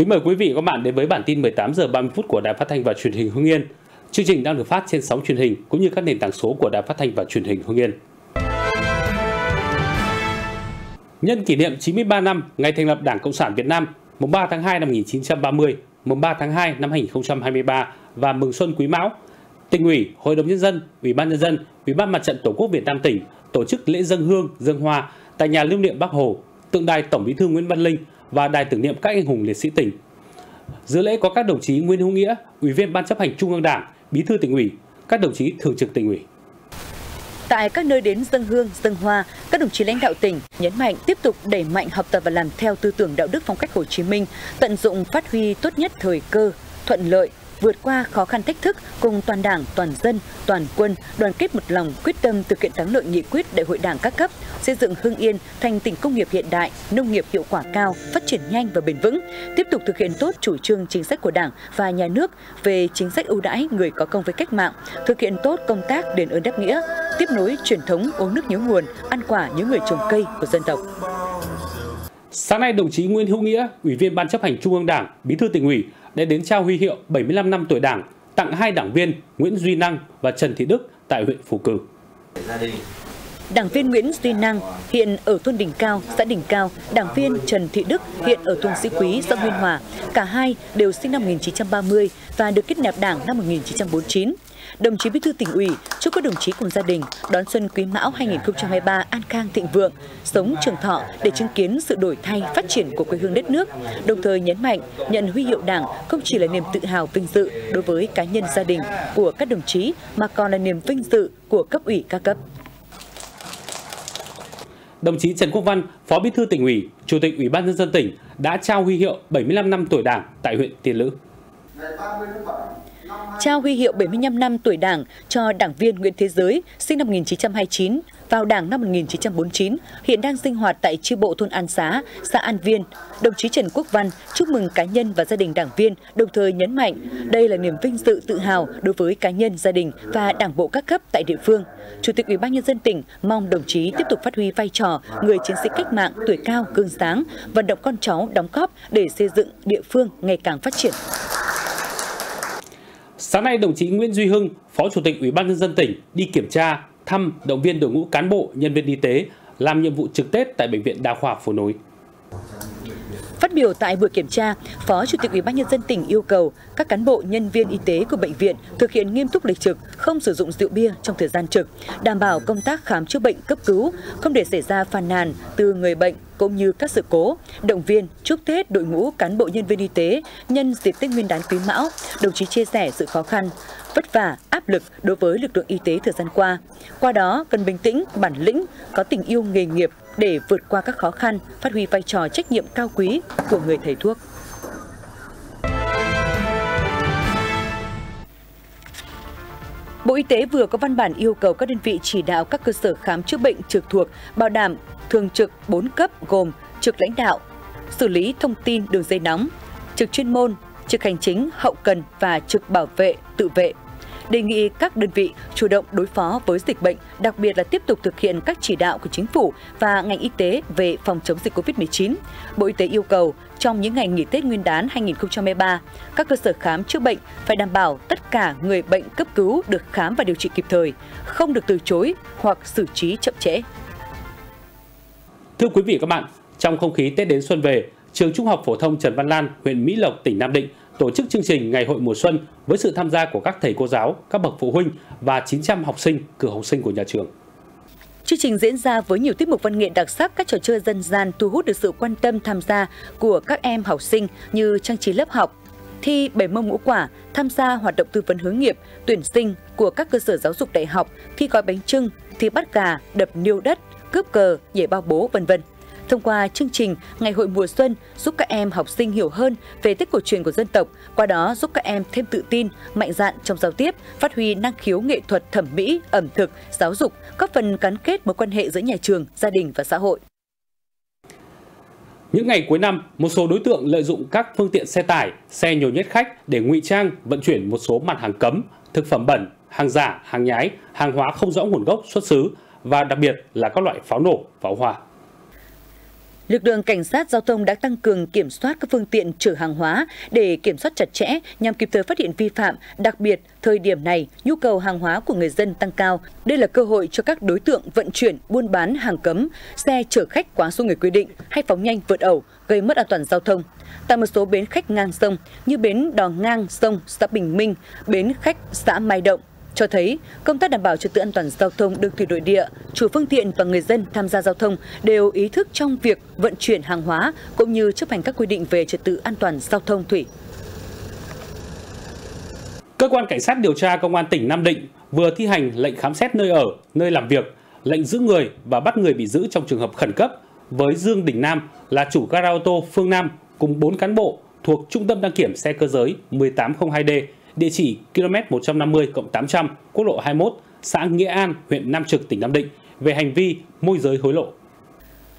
Kính mời quý vị và các bạn đến với bản tin 18 giờ 30 phút của Đài Phát thanh và Truyền hình Hưng Yên. Chương trình đang được phát trên sóng truyền hình cũng như các nền tảng số của Đài Phát thanh và Truyền hình Hưng Yên. Nhân kỷ niệm 93 năm ngày thành lập Đảng Cộng sản Việt Nam, mùng 3 tháng 2 năm 1930, mùng 3 tháng 2 năm 2023 và mừng xuân Quý Mão, Tỉnh ủy, Hội đồng nhân dân, Ủy ban nhân dân, Ủy ban Mặt trận Tổ quốc Việt Nam tỉnh tổ chức lễ dâng hương, dâng hoa tại nhà lưu niệm Bác Hồ, tượng đài Tổng Bí thư Nguyễn Văn Linh và đài tưởng niệm các anh hùng liệt sĩ tỉnh. Dự lễ có các đồng chí Nguyễn Hữu Nghĩa, Ủy viên Ban Chấp hành Trung ương Đảng, Bí thư Tỉnh ủy, các đồng chí Thường trực Tỉnh ủy. Tại các nơi đến dâng hương, dâng hoa, các đồng chí lãnh đạo tỉnh nhấn mạnh tiếp tục đẩy mạnh học tập và làm theo tư tưởng đạo đức phong cách Hồ Chí Minh, tận dụng phát huy tốt nhất thời cơ, thuận lợi, vượt qua khó khăn thách thức cùng toàn đảng, toàn dân, toàn quân, đoàn kết một lòng, quyết tâm thực hiện thắng lợi nghị quyết đại hội đảng các cấp, xây dựng Hưng Yên thành tỉnh công nghiệp hiện đại, nông nghiệp hiệu quả cao, phát triển nhanh và bền vững, tiếp tục thực hiện tốt chủ trương chính sách của Đảng và Nhà nước về chính sách ưu đãi người có công với cách mạng, thực hiện tốt công tác đền ơn đáp nghĩa, tiếp nối truyền thống uống nước nhớ nguồn, ăn quả nhớ người trồng cây của dân tộc. Sáng nay, đồng chí Nguyễn Hữu Nghĩa, Ủy viên Ban Chấp hành Trung ương Đảng, Bí thư Tỉnh ủy đã đến trao huy hiệu 75 năm tuổi Đảng tặng hai đảng viên Nguyễn Duy Năng và Trần Thị Đức tại huyện Phù Cử. Đảng viên Nguyễn Duy Năng hiện ở thôn Đình Cao, xã Đình Cao, đảng viên Trần Thị Đức hiện ở thôn Sĩ Quý, xã Nguyên Hòa. Cả hai đều sinh năm 1930 và được kết nạp Đảng năm 1949. Đồng chí Bí thư Tỉnh ủy chúc các đồng chí cùng gia đình đón xuân Quý Mão 2023 an khang thịnh vượng, sống trường thọ để chứng kiến sự đổi thay phát triển của quê hương đất nước, đồng thời nhấn mạnh nhận huy hiệu Đảng không chỉ là niềm tự hào vinh dự đối với cá nhân gia đình của các đồng chí mà còn là niềm vinh dự của cấp ủy các cấp. Đồng chí Trần Quốc Văn, Phó Bí thư Tỉnh ủy, Chủ tịch Ủy ban nhân dân tỉnh đã trao huy hiệu 75 năm tuổi Đảng tại huyện Tiên Lữ. Trao huy hiệu 75 năm tuổi Đảng cho đảng viên Nguyễn Thế Giới, sinh năm 1929, vào Đảng năm 1949, hiện đang sinh hoạt tại chi bộ thôn An Xá, xã An Viên. Đồng chí Trần Quốc Văn chúc mừng cá nhân và gia đình đảng viên, đồng thời nhấn mạnh đây là niềm vinh dự tự hào đối với cá nhân, gia đình và đảng bộ các cấp tại địa phương. Chủ tịch Ủy ban nhân dân tỉnh mong đồng chí tiếp tục phát huy vai trò người chiến sĩ cách mạng tuổi cao gương sáng, vận động con cháu đóng góp để xây dựng địa phương ngày càng phát triển. Sáng nay, đồng chí Nguyễn Duy Hưng, Phó Chủ tịch Ủy ban nhân dân tỉnh đi kiểm tra, thăm, động viên đội ngũ cán bộ, nhân viên y tế làm nhiệm vụ trực Tết tại Bệnh viện Đa khoa Phố Nối. Phát biểu tại buổi kiểm tra, Phó Chủ tịch Ủy ban nhân dân tỉnh yêu cầu các cán bộ, nhân viên y tế của bệnh viện thực hiện nghiêm túc lịch trực, không sử dụng rượu bia trong thời gian trực, đảm bảo công tác khám chữa bệnh cấp cứu, không để xảy ra phàn nàn từ người bệnh cũng như các sự cố. Động viên chúc Tết đội ngũ cán bộ nhân viên y tế nhân dịp Tết Nguyên đán Quý Mão, đồng chí chia sẻ sự khó khăn, vất vả, áp lực đối với lực lượng y tế thời gian qua. Qua đó cần bình tĩnh, bản lĩnh, có tình yêu nghề nghiệp để vượt qua các khó khăn, phát huy vai trò trách nhiệm cao quý của người thầy thuốc. Bộ Y tế vừa có văn bản yêu cầu các đơn vị chỉ đạo các cơ sở khám chữa bệnh trực thuộc bảo đảm thường trực 4 cấp gồm trực lãnh đạo, xử lý thông tin đường dây nóng, trực chuyên môn, trực hành chính, hậu cần và trực bảo vệ, tự vệ. Đề nghị các đơn vị chủ động đối phó với dịch bệnh, đặc biệt là tiếp tục thực hiện các chỉ đạo của Chính phủ và ngành y tế về phòng chống dịch COVID-19. Bộ Y tế yêu cầu trong những ngày nghỉ Tết Nguyên đán 2023, các cơ sở khám chữa bệnh phải đảm bảo tất cả người bệnh cấp cứu được khám và điều trị kịp thời, không được từ chối hoặc xử trí chậm trễ. Thưa quý vị và các bạn, trong không khí Tết đến xuân về, Trường Trung học Phổ thông Trần Văn Lan, huyện Mỹ Lộc, tỉnh Nam Định tổ chức chương trình Ngày hội mùa xuân với sự tham gia của các thầy cô giáo, các bậc phụ huynh và 900 học sinh, cựu học sinh của nhà trường. Chương trình diễn ra với nhiều tiết mục văn nghệ đặc sắc, các trò chơi dân gian thu hút được sự quan tâm tham gia của các em học sinh như trang trí lớp học, thi bảy môn ngũ quả, tham gia hoạt động tư vấn hướng nghiệp, tuyển sinh của các cơ sở giáo dục đại học, thi gói bánh chưng, thi bắt gà, đập niêu đất, cướp cờ, nhảy bao bố, vân vân. Thông qua chương trình Ngày hội mùa xuân giúp các em học sinh hiểu hơn về Tết cổ truyền của dân tộc, qua đó giúp các em thêm tự tin, mạnh dạn trong giao tiếp, phát huy năng khiếu nghệ thuật thẩm mỹ, ẩm thực, giáo dục, góp phần gắn kết mối quan hệ giữa nhà trường, gia đình và xã hội. Những ngày cuối năm, một số đối tượng lợi dụng các phương tiện xe tải, xe nhồi nhét khách để ngụy trang, vận chuyển một số mặt hàng cấm, thực phẩm bẩn, hàng giả, hàng nhái, hàng hóa không rõ nguồn gốc xuất xứ và đặc biệt là các loại pháo nổ, pháo hoa. lực lượng cảnh sát giao thông đã tăng cường kiểm soát các phương tiện chở hàng hóa để kiểm soát chặt chẽ nhằm kịp thời phát hiện vi phạm. Đặc biệt, thời điểm này, nhu cầu hàng hóa của người dân tăng cao. Đây là cơ hội cho các đối tượng vận chuyển, buôn bán hàng cấm, xe chở khách quá số người quy định hay phóng nhanh vượt ẩu, gây mất an toàn giao thông. Tại một số bến khách ngang sông như bến Đò Ngang Sông xã Bình Minh, bến khách xã Mai Động, cho thấy công tác đảm bảo trật tự an toàn giao thông đường thủy nội địa, chủ phương tiện và người dân tham gia giao thông đều ý thức trong việc vận chuyển hàng hóa cũng như chấp hành các quy định về trật tự an toàn giao thông thủy. Cơ quan Cảnh sát điều tra Công an tỉnh Nam Định vừa thi hành lệnh khám xét nơi ở, nơi làm việc, lệnh giữ người và bắt người bị giữ trong trường hợp khẩn cấp với Dương Đình Nam là chủ gara ô tô Phương Nam cùng 4 cán bộ thuộc Trung tâm Đăng kiểm xe cơ giới 1802D, địa chỉ km 150+800, quốc lộ 21, xã Nghĩa An, huyện Nam Trực, tỉnh Nam Định về hành vi môi giới hối lộ.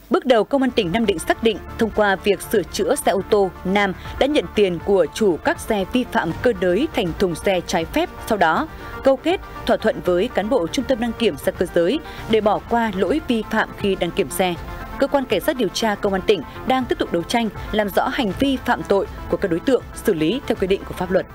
Bước đầu, Công an tỉnh Nam Định xác định thông qua việc sửa chữa xe ô tô, Nam đã nhận tiền của chủ các xe vi phạm cơ giới thành thùng xe trái phép, sau đó câu kết thỏa thuận với cán bộ Trung tâm Đăng kiểm xe cơ giới để bỏ qua lỗi vi phạm khi đăng kiểm xe. Cơ quan Cảnh sát điều tra Công an tỉnh đang tiếp tục đấu tranh, làm rõ hành vi phạm tội của các đối tượng, xử lý theo quy định của pháp luật.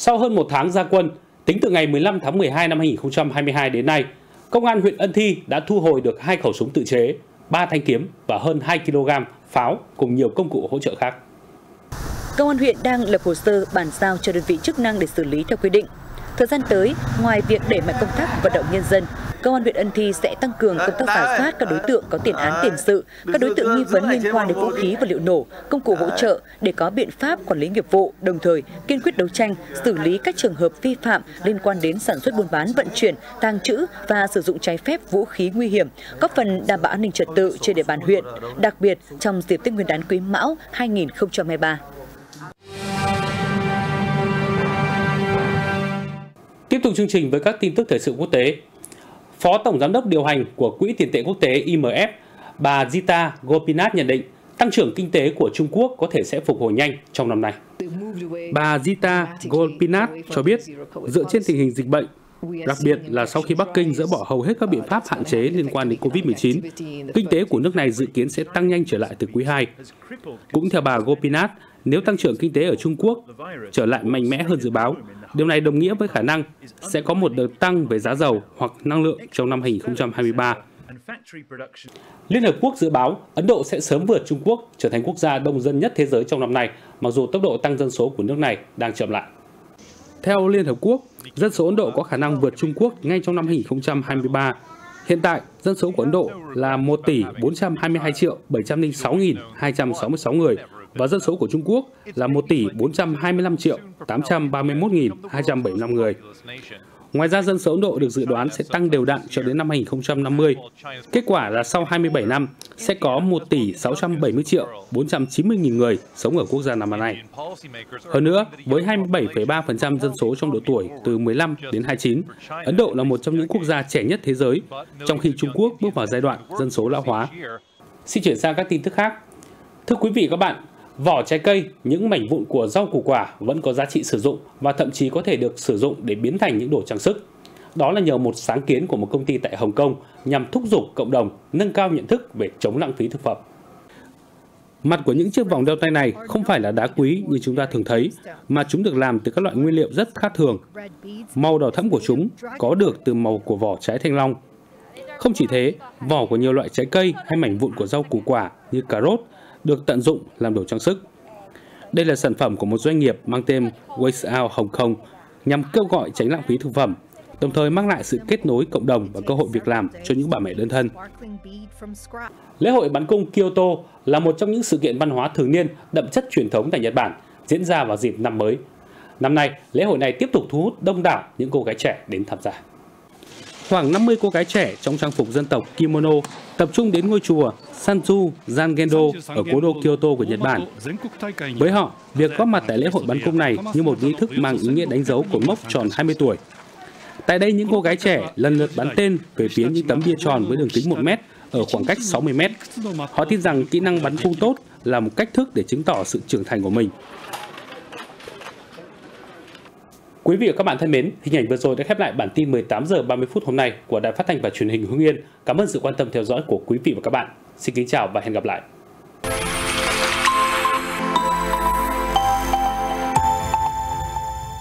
Sau hơn 1 tháng ra quân, tính từ ngày 15 tháng 12 năm 2022 đến nay, Công an huyện Ân Thi đã thu hồi được 2 khẩu súng tự chế, 3 thanh kiếm và hơn 2 kg pháo cùng nhiều công cụ hỗ trợ khác. Công an huyện đang lập hồ sơ bàn giao cho đơn vị chức năng để xử lý theo quy định. Thời gian tới, ngoài việc đẩy mạnh công tác vận động nhân dân, Công an huyện Ân Thi sẽ tăng cường công tác rà soát các đối tượng có tiền án tiền sự, các đối tượng nghi vấn liên quan đến vũ khí và liệu nổ, công cụ hỗ trợ để có biện pháp quản lý nghiệp vụ, đồng thời kiên quyết đấu tranh, xử lý các trường hợp vi phạm liên quan đến sản xuất, buôn bán, vận chuyển, tàng trữ và sử dụng trái phép vũ khí nguy hiểm, góp phần đảm bảo an ninh trật tự trên địa bàn huyện, đặc biệt trong dịp Tết Nguyên đán Quý Mão 2023. Tiếp tục chương trình với các tin tức thời sự quốc tế. Phó Tổng Giám đốc điều hành của Quỹ tiền tệ quốc tế IMF, bà Gita Gopinath nhận định tăng trưởng kinh tế của Trung Quốc có thể sẽ phục hồi nhanh trong năm nay. Bà Gita Gopinath cho biết, dựa trên tình hình dịch bệnh, đặc biệt là sau khi Bắc Kinh dỡ bỏ hầu hết các biện pháp hạn chế liên quan đến COVID-19, kinh tế của nước này dự kiến sẽ tăng nhanh trở lại từ quý 2. Cũng theo bà Gopinath, nếu tăng trưởng kinh tế ở Trung Quốc trở lại mạnh mẽ hơn dự báo, điều này đồng nghĩa với khả năng sẽ có một đợt tăng về giá dầu hoặc năng lượng trong năm 2023. Liên Hợp Quốc dự báo Ấn Độ sẽ sớm vượt Trung Quốc, trở thành quốc gia đông dân nhất thế giới trong năm nay, mặc dù tốc độ tăng dân số của nước này đang chậm lại. Theo Liên Hợp Quốc, dân số Ấn Độ có khả năng vượt Trung Quốc ngay trong năm 2023. Hiện tại, dân số của Ấn Độ là 1.422.706.266 người, và dân số của Trung Quốc là 1.425.831.275 người. Ngoài ra, dân số Ấn Độ được dự đoán sẽ tăng đều đặn cho đến năm 2050. Kết quả là sau 27 năm, sẽ có 1.670.490.000 người sống ở quốc gia Nam Á này. Hơn nữa, với 27,3% dân số trong độ tuổi từ 15 đến 29, Ấn Độ là một trong những quốc gia trẻ nhất thế giới, trong khi Trung Quốc bước vào giai đoạn dân số lão hóa. Xin chuyển sang các tin tức khác. Thưa quý vị và các bạn, vỏ trái cây, những mảnh vụn của rau củ quả vẫn có giá trị sử dụng và thậm chí có thể được sử dụng để biến thành những đồ trang sức. Đó là nhờ một sáng kiến của một công ty tại Hồng Kông nhằm thúc giục cộng đồng nâng cao nhận thức về chống lãng phí thực phẩm. Mặt của những chiếc vòng đeo tay này không phải là đá quý như chúng ta thường thấy, mà chúng được làm từ các loại nguyên liệu rất khác thường. Màu đỏ thẫm của chúng có được từ màu của vỏ trái thanh long. Không chỉ thế, vỏ của nhiều loại trái cây hay mảnh vụn của rau củ quả như cà rốt được tận dụng làm đồ trang sức. Đây là sản phẩm của một doanh nghiệp mang tên Waste Out Hong Kong nhằm kêu gọi tránh lãng phí thực phẩm, đồng thời mang lại sự kết nối cộng đồng và cơ hội việc làm cho những bà mẹ đơn thân. Lễ hội bắn cung Kyoto là một trong những sự kiện văn hóa thường niên đậm chất truyền thống tại Nhật Bản, diễn ra vào dịp năm mới. Năm nay, lễ hội này tiếp tục thu hút đông đảo những cô gái trẻ đến tham gia. Khoảng 50 cô gái trẻ trong trang phục dân tộc kimono tập trung đến ngôi chùa Sanzu Zangendo ở cố đô Kyoto của Nhật Bản. Với họ, việc góp mặt tại lễ hội bắn cung này như một nghi thức mang ý nghĩa đánh dấu cột mốc tròn 20 tuổi. Tại đây, những cô gái trẻ lần lượt bắn tên về phía những tấm bia tròn với đường kính 1 m ở khoảng cách 60 m. Họ tin rằng kỹ năng bắn cung tốt là một cách thức để chứng tỏ sự trưởng thành của mình. Quý vị và các bạn thân mến, hình ảnh vừa rồi đã khép lại bản tin 18 giờ 30 phút hôm nay của Đài Phát thanh và Truyền hình Hưng Yên. Cảm ơn sự quan tâm theo dõi của quý vị và các bạn. Xin kính chào và hẹn gặp lại.